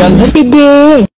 Yang happy day.